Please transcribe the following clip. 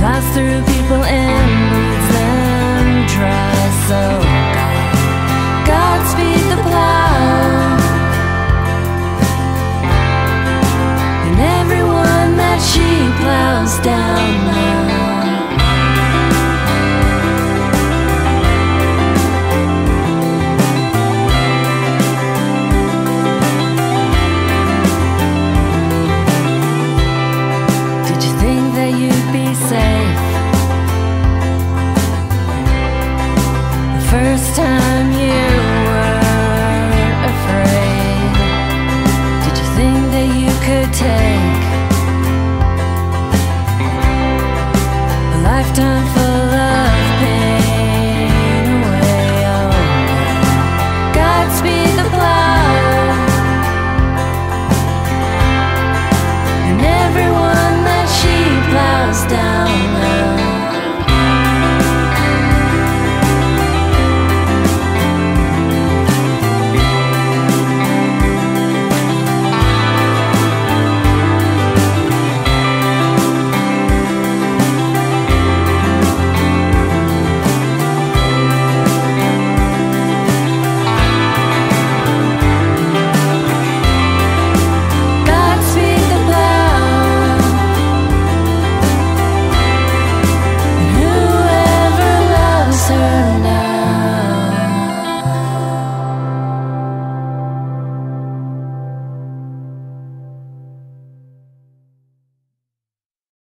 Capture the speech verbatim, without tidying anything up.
pass through people and leaves them dry. So Godspeed.